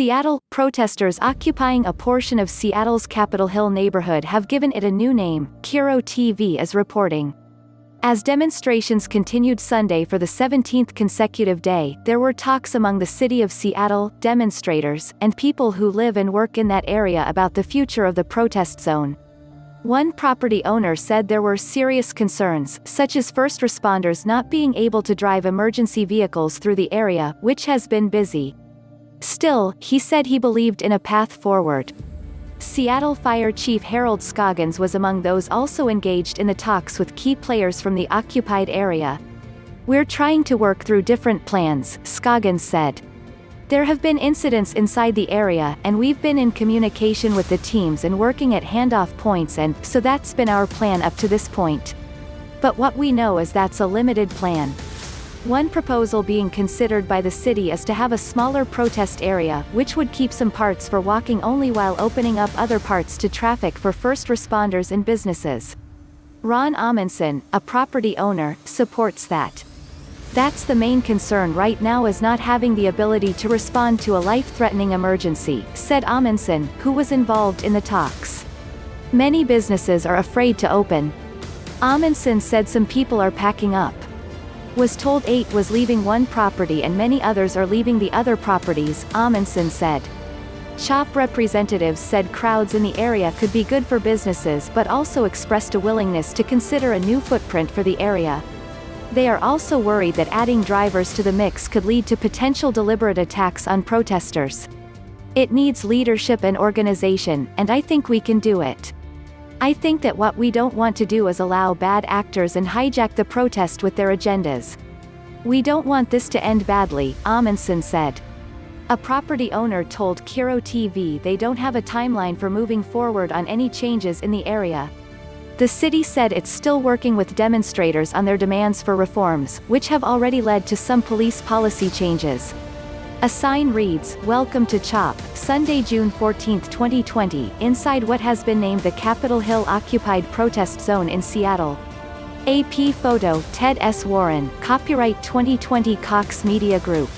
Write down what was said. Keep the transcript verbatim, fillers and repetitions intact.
Seattle, protesters occupying a portion of Seattle's Capitol Hill neighborhood have given it a new name, KIRO T V is reporting. As demonstrations continued Sunday for the seventeenth consecutive day, there were talks among the city of Seattle, demonstrators, and people who live and work in that area about the future of the protest zone. One property owner said there were serious concerns, such as first responders not being able to drive emergency vehicles through the area, which has been busy. Still, he said he believed in a path forward. Seattle Fire Chief Harold Scoggins was among those also engaged in the talks with key players from the occupied area. "We're trying to work through different plans," Scoggins said. "There have been incidents inside the area, and we've been in communication with the teams and working at handoff points, and so that's been our plan up to this point. But what we know is that's a limited plan." One proposal being considered by the city is to have a smaller protest area, which would keep some parts for walking only while opening up other parts to traffic for first responders and businesses. Ron Amundson, a property owner, supports that. "That's the main concern right now, is not having the ability to respond to a life-threatening emergency," said Amundson, who was involved in the talks. "Many businesses are afraid to open." Amundson said some people are packing up. "Was told eight was leaving one property and many others are leaving the other properties," Amundson said. CHOP representatives said crowds in the area could be good for businesses but also expressed a willingness to consider a new footprint for the area. They are also worried that adding drivers to the mix could lead to potential deliberate attacks on protesters. "It needs leadership and organization, and I think we can do it. I think that what we don't want to do is allow bad actors and hijack the protest with their agendas. We don't want this to end badly," Amundson said. A property owner told KIRO T V they don't have a timeline for moving forward on any changes in the area. The city said it's still working with demonstrators on their demands for reforms, which have already led to some police policy changes. A sign reads, "Welcome to CHOP, Sunday, June fourteenth twenty twenty, inside what has been named the Capitol Hill Occupied Protest Zone in Seattle." A P photo, Ted S Warren, copyright twenty twenty Cox Media Group.